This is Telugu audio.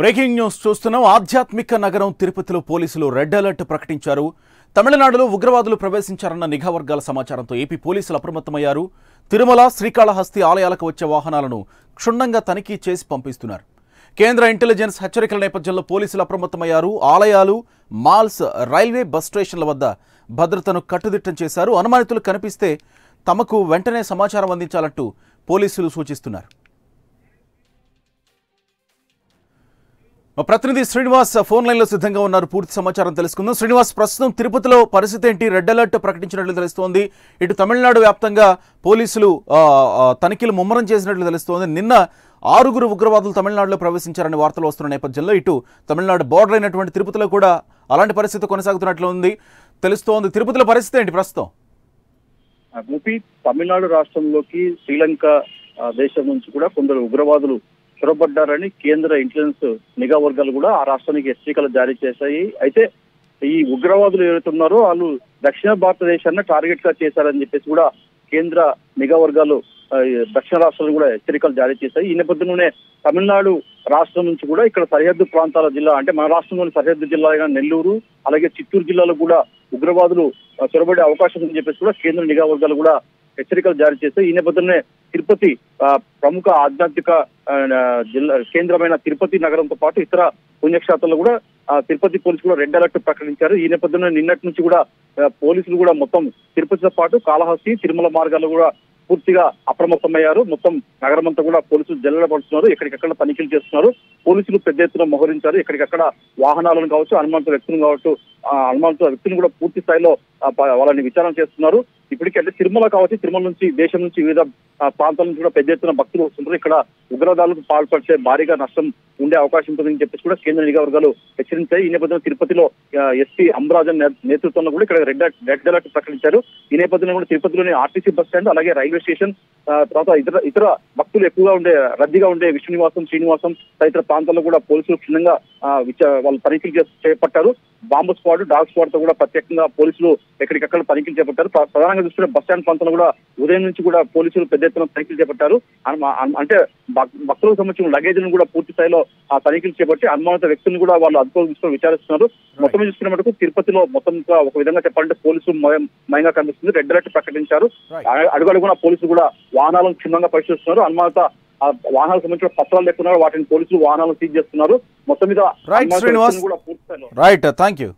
Breaking news చూస్తున్నాం. ఆధ్యాత్మిక నగరం తిరుపతిలో పోలీసులు రెడ్ అలర్ట్ ప్రకటించారు. తమిళనాడులో ఉగ్రవాదులు ప్రవేశించారన్న నిఘా వర్గాల సమాచారంతో ఏపీ పోలీసులు అప్రమత్తమయ్యారు. తిరుమల శ్రీకాళహస్తి ఆలయాలకు వచ్చే వాహనాలను క్షుణ్ణంగా తనిఖీ చేసి పంపిస్తున్నారు. కేంద్ర ఇంటెలిజెన్స్ హెచ్చరికల నేపథ్యంలో పోలీసులు అప్రమత్తమయ్యారు. ఆలయాలు, మాల్స్, రైల్వే, బస్ స్టేషన్ల వద్ద భద్రతను కట్టుదిట్టం చేశారు. అనుమానితులు కనిపిస్తే తమకు వెంటనే సమాచారం అందించాలంటూ పోలీసులు సూచిస్తున్నారు. ప్రతినిధి శ్రీనివాస్ ఫోన్ లైన్ లో సిద్ధంగా ఉన్నారు. పూర్తి సమాచారం తెలుసుకుందాం. శ్రీనివాస్, ప్రస్తుతం తిరుపతిలో పరిస్థితి ఏంటి? రెడ్ అలర్ట్ ప్రకటించినట్లు తెలుస్తోంది. ఇటు తమిళనాడు వ్యాప్తంగా పోలీసులు తనిఖీలు ముమ్మరం చేసినట్లు తెలుస్తోంది. నిన్న 6 ఉగ్రవాదులు తమిళనాడులో ప్రవేశించారనే వార్తలు వస్తున్న నేపథ్యంలో ఇటు తమిళనాడు బార్డర్ అయినటువంటి తిరుపతిలో కూడా అలాంటి పరిస్థితి కొనసాగుతున్నట్లు ఉంది తెలుస్తోంది. తిరుపతిలో పరిస్థితి ఏంటి ప్రస్తుతం? తమిళనాడు రాష్ట్రంలోకి శ్రీలంక దేశం నుంచి కూడా కొందరు ఉగ్రవాదులు చొరబడ్డారని కేంద్ర ఇంటెలిజెన్స్ నిఘా వర్గాలు కూడా ఆ రాష్ట్రానికి హెచ్చరికలు జారీ చేశాయి. అయితే ఈ ఉగ్రవాదులు ఎవరుతున్నారో వాళ్ళు దక్షిణ భారతదేశాన్ని టార్గెట్ గా చేశారని చెప్పేసి కూడా కేంద్ర నిఘా వర్గాలు దక్షిణ రాష్ట్రాలు కూడా హెచ్చరికలు జారీ చేశాయి. ఈ నేపథ్యంలోనే తమిళనాడు రాష్ట్రం నుంచి కూడా ఇక్కడ సరిహద్దు ప్రాంతాల జిల్లా అంటే మన రాష్ట్రంలోని సరిహద్దు జిల్లాగా నెల్లూరు అలాగే చిత్తూరు జిల్లాలో కూడా ఉగ్రవాదులు చొరబడే అవకాశం ఉందని చెప్పేసి కూడా కేంద్ర నిఘా వర్గాలు కూడా హెచ్చరికలు జారీ చేశాయి. ఈ నేపథ్యంలోనే తిరుపతి ప్రముఖ ఆధ్యాత్మిక జిల్లా కేంద్రమైన తిరుపతి నగరంతో పాటు ఇతర పుణ్యక్షేత్రాల్లో కూడా తిరుపతి పోలీసులు కూడా రెడ్ అలర్ట్ ప్రకటించారు. ఈ నేపథ్యంలో నిన్నటి నుంచి కూడా పోలీసులు కూడా మొత్తం తిరుపతితో పాటు కాళహస్తి, తిరుమల మార్గాల్లో కూడా పూర్తిగా అప్రమత్తమయ్యారు. మొత్తం నగరం అంతా కూడా పోలీసులు జల్లడపడుతున్నారు. ఎక్కడికక్కడ తనిఖీలు చేస్తున్నారు. పోలీసులు పెద్ద ఎత్తున మోహరించారు. ఎక్కడికక్కడ వాహనాలను కావచ్చు, అనుమానిత వ్యక్తులను కూడా పూర్తి స్థాయిలో వాళ్ళని విచారణ చేస్తున్నారు. ఇప్పటికంటే తిరుమల కావచ్చు, తిరుమల నుంచి దేశం నుంచి వివిధ ప్రాంతాల నుంచి కూడా పెద్ద ఎత్తున భక్తులు వస్తున్నారు. ఇక్కడ ఉగ్రదాలకు పాల్పడితే భారీగా నష్టం ఉండే అవకాశం ఉంటుందని చెప్పేసి కూడా కేంద్ర నిఘా వర్గాలు హెచ్చరించాయి. ఈ నేపథ్యంలో తిరుపతిలో ఎస్పీ అమరాజన్ నేతృత్వంలో కూడా ఇక్కడ రెడ్ అలర్ట్ ప్రకటించారు. ఈ నేపథ్యంలో కూడా తిరుపతిలోని ఆర్టీసీ బస్ స్టాండ్ అలాగే రైల్వే స్టేషన్ తర్వాత ఇతర భక్తులు ఎక్కువగా ఉండే రద్దీగా ఉండే విష్ణు నివాసం, శ్రీనివాసం తదితర ప్రాంతాల్లో కూడా పోలీసులు క్షుణ్ణంగా వాళ్ళు తనిఖీలు చేపట్టారు. బాంబు స్క్వాడ్, డాగ్ స్క్వాడ్ తో కూడా ప్రత్యేకంగా పోలీసులు ఎక్కడికక్కడ తనిఖీలు చేపట్టారు. ప్రధానంగా చూసుకుంటే బస్ స్టాండ్ ప్రాంతంలో కూడా ఉదయం నుంచి కూడా పోలీసులు పెద్ద ఎత్తున తనిఖీలు చేపట్టారు. అంటే భక్తులకు సంబంధించిన లగేజ్ ను కూడా పూర్తి స్థాయిలో ఆ తనిఖీలు చేపట్టి అనుమానిత వ్యక్తులను కూడా వాళ్ళు అదుపులో తీసుకొని విచారిస్తున్నారు. మొత్తం చూసుకునే మటుకు తిరుపతిలో మొత్తం ఒక విధంగా చెప్పాలంటే పోలీసులు మయంగా కనిపిస్తుంది. రెడ్ అలర్ట్ ప్రకటించారు. అడుగడుగునా పోలీసులు కూడా వాహనాలను క్షుణ్ణంగా పరిశీలిస్తున్నారు. అనుమానిత వాహనాలకు సంబంధించిన పత్రాలు లేకున్నారు. వాటిని పోలీసులు వాహనాలను సీజ్ చేస్తున్నారు. మొత్తం మీద రైట్ శ్రీనివాస్ కూడా పూర్తి స్థాయిలో. Right, thank you.